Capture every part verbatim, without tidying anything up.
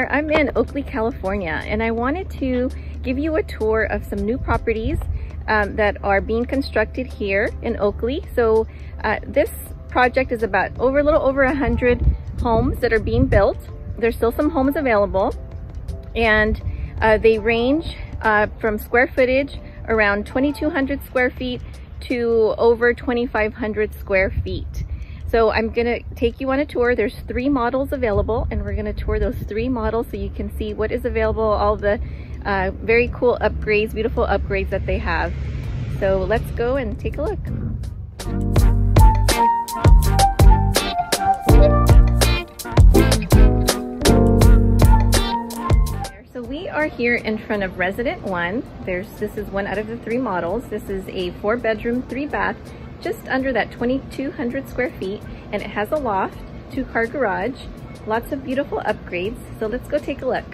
there. I'm in Oakley, California, and I wanted to give you a tour of some new properties um, that are being constructed here in Oakley. So uh, this project is about over a little over one hundred homes that are being built. There's still some homes available, and uh, they range uh, from square footage around twenty-two hundred square feet to over twenty-five hundred square feet. So I'm gonna take you on a tour. There's three models available, and we're gonna tour those three models so you can see what is available, all the uh, very cool upgrades, beautiful upgrades that they have. So let's go and take a look. We are here in front of Resident One. There's this is one out of the three models. This is a four bedroom, three bath, just under that twenty-two hundred square feet, and it has a loft, two car garage, lots of beautiful upgrades. So let's go take a look.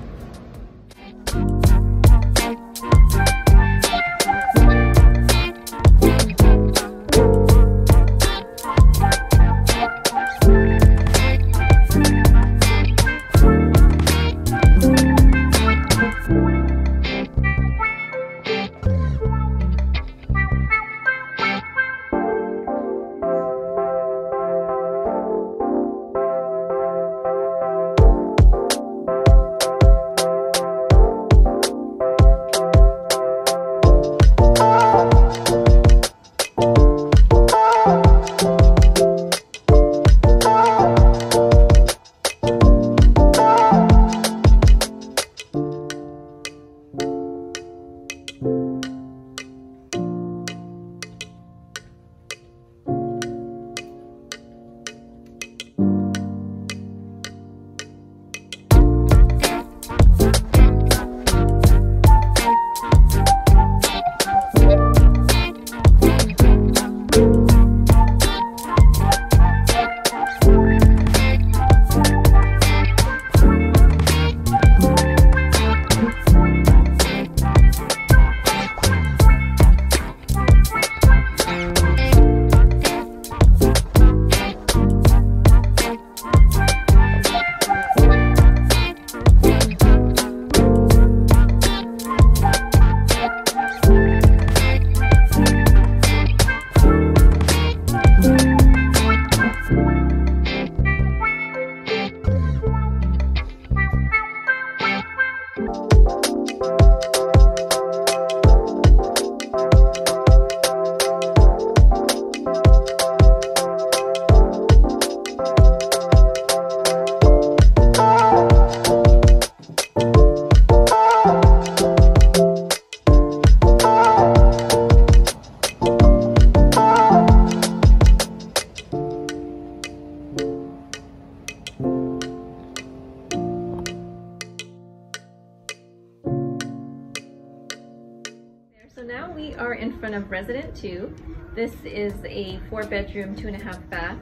So now we are in front of Resident Two. This is a four bedroom, two and a half bath,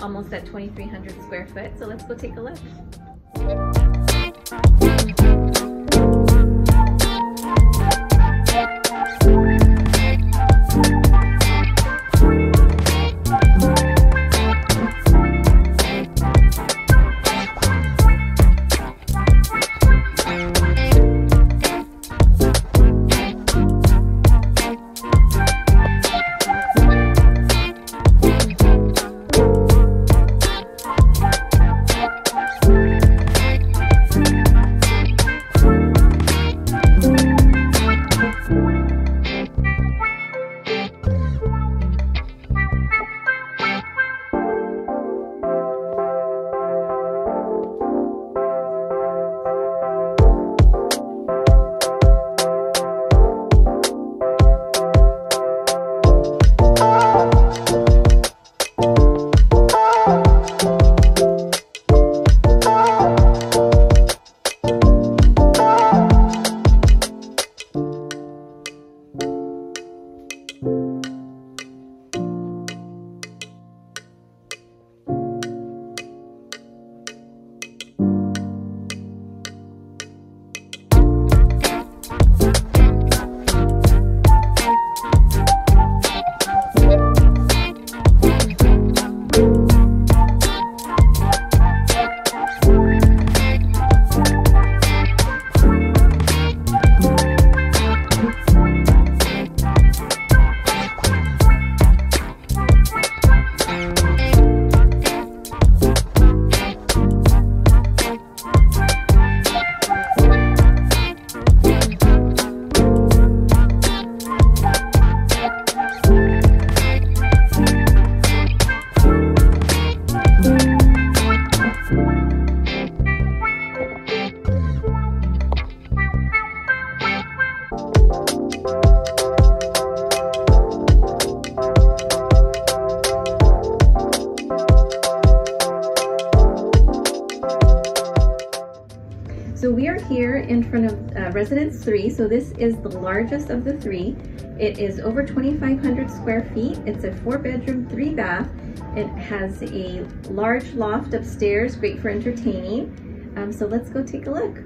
almost at twenty-three hundred square foot. So let's go take a look. Thank you. in front of uh, Residence three, so this is the largest of the three. It is over twenty-five hundred square feet. It's a four bedroom, three bath. It has a large loft upstairs, great for entertaining. Um, so let's go take a look.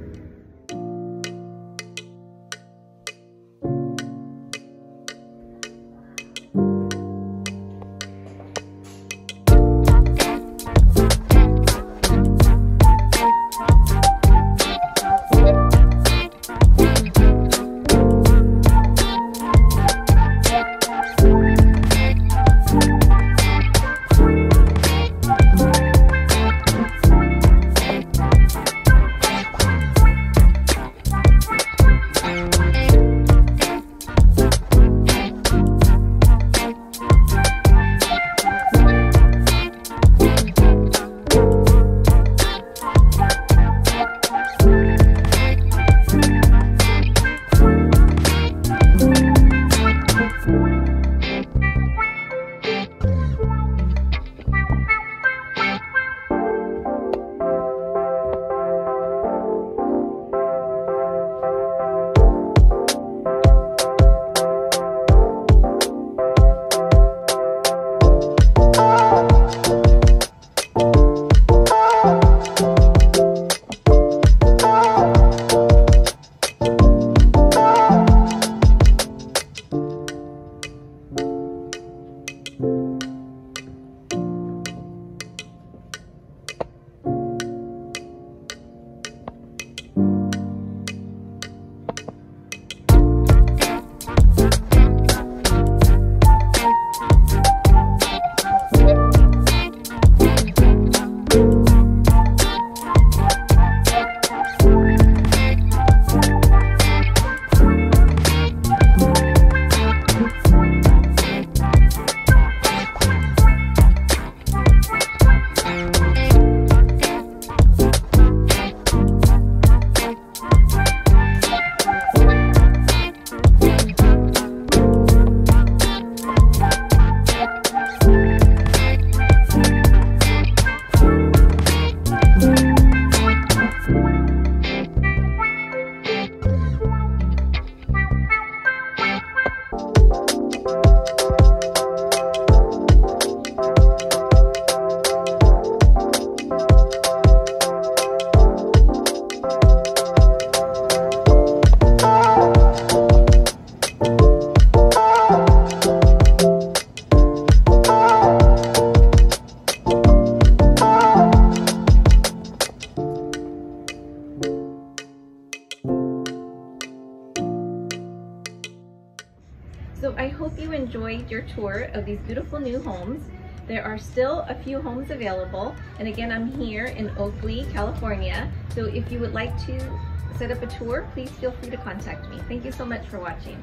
So I hope you enjoyed your tour of these beautiful new homes. There are still a few homes available. And again, I'm here in Oakley, California. So if you would like to set up a tour, please feel free to contact me. Thank you so much for watching.